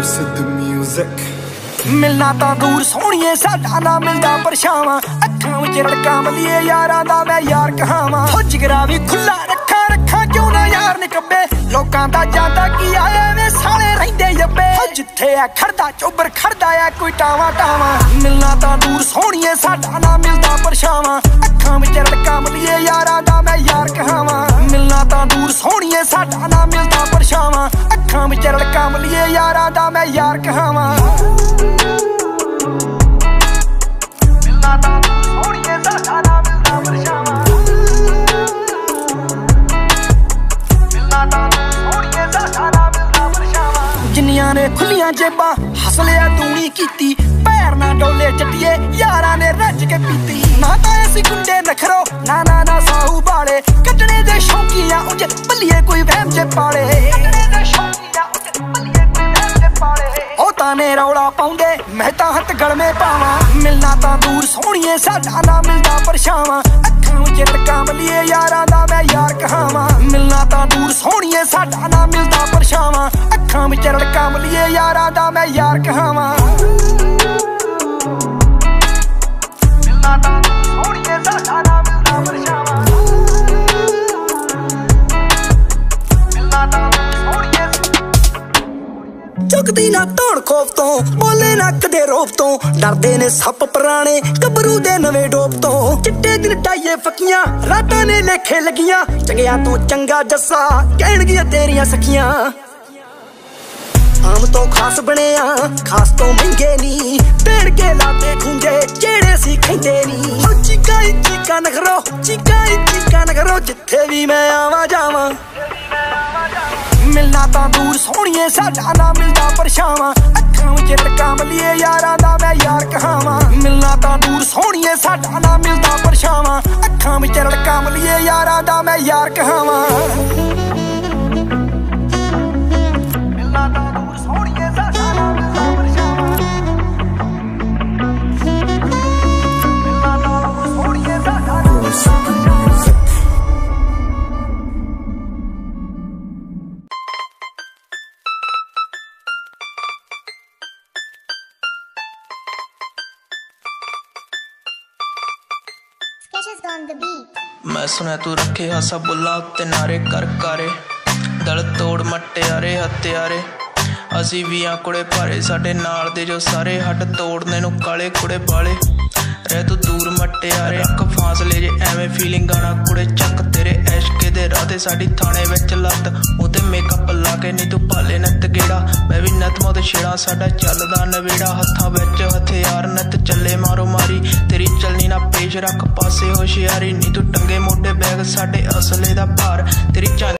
Lucid Music। मिलना तो दूर सोनिए साडा ना मिलदा परछावां, अखां विच रड़का मलिए यारां दा मैं यार कहावां। हो जिगरा भी खुला रखा रखा क्यों ना यार निकबे, लोकां दा जांदा की आए वे साले रहिंदे यब्बे। जिथे आ खड़दा चोबर खड़दा आ कोई टावा टावा। मिलना तो दूर सोनिए साडा ना मिलदा परछावां, अखां विच रड़का मलिए यारां दा मैं यार कहावां। मिलना तो दूर सोनिए साडा ना मिलदा परछावां, अखां विच रड़का मलिए यारां दा मैं यार कहावां। जिन्नियां ने खुलियां जेबा हसलिया दूनी कीती, पैर ना डोले चटिए यारां ने रज के पीती। ना तां ऐसी गुंडे नखरो ना ना ना साहू बाले, कटने दे शौकीया उंज बलिए कोई वहम च पाले। ओ ताने रौला पाउंदे मैं तां हथ गल में पावां। मिलना तां दूर सोहणिए साडा ना मिलदा परछावां, अखां विच रड़का मलिए यारां दा मैं यार कहावां। मिलना तां दूर सोहणिए साडा ना मिलदा परछावां, अखां विच रड़का मलिए यारां दा मैं यार कहावां। मिलना तां दूर सोहणिए साडा ना मिलदा परछावां, मिलना तां दूर सोहणिए। चुकदी ना तोड़ खौफ तो बोले ना कदे रोप तो, डरदे ने सप पुराने कबरू दे नवे डोप तो। चिट्टे दिन टाइए फकियां रातां ने लेखे लगियां, चंगियां तो चंगा जस्सा कहणगियां तेरियां सखियां। आम तो खास बने आ खास तो महंगे नी, पेड़ के लाते खुंजे जेड़े सी खंदे नी। हो चीका ही चीका नखरो जिथे भी मैं आवा जावा। मिलना तां दूर सोहणिए साडा ना मिलदा परछावां, अखां विच रड़का मलिए यारां दा मैं यार कहावां। मिलना तां दूर सोहणिए साडा ना मिलदा परछावां, अखां विच रड़का मलिए यारां दा मैं यार कहावां। मैं सुना तू रखे आसा बुला उत्ते नारे कर कारे, दल तोड़ मटियारे हत्यारे। असी भी आ कुड़े भारे साडे नाल दे जो सारे, हट तोड़ने नू काले कुड़े बाले। रह तू दूर मटियारे अख फासले जे एवें फीलिंग गाना कुड़े चक। तेरे ऐशके दे राह ते साडी थाने विच लत, उते मेकअप ला के नी तू पाले नत गेड़ा। मैं भी नत मौत छेड़ा साडा चलदा नवेड़ा, हत्थां विच हथियार नत चले मारो मारी। तेरी चलनी ना पेश रख पासे होशियारी, नी तू टंगे मोटे बैग साडे असले दा भार। तेरी